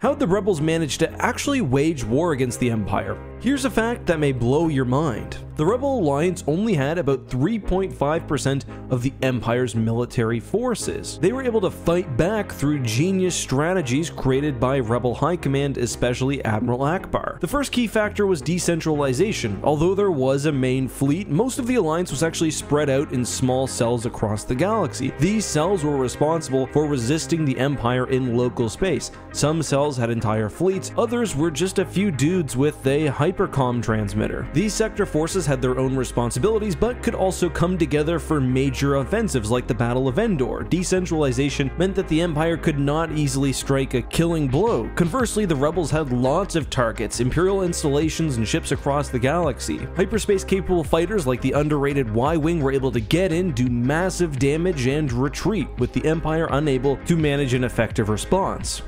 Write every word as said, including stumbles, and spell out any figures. How'd the Rebels manage to actually wage war against the Empire? Here's a fact that may blow your mind. The Rebel Alliance only had about three point five percent of the Empire's military forces. They were able to fight back through genius strategies created by Rebel High Command, especially Admiral Ackbar. The first key factor was decentralization. Although there was a main fleet, most of the Alliance was actually spread out in small cells across the galaxy. These cells were responsible for resisting the Empire in local space. Some cells had entire fleets, others were just a few dudes with a hypercom transmitter. These sector forces had their own responsibilities, but could also come together for major offensives like the Battle of Endor. Decentralization meant that the Empire could not easily strike a killing blow. Conversely, the Rebels had lots of targets, Imperial installations and ships across the galaxy. Hyperspace-capable fighters like the underrated Y-Wing were able to get in, do massive damage, and retreat, with the Empire unable to manage an effective response.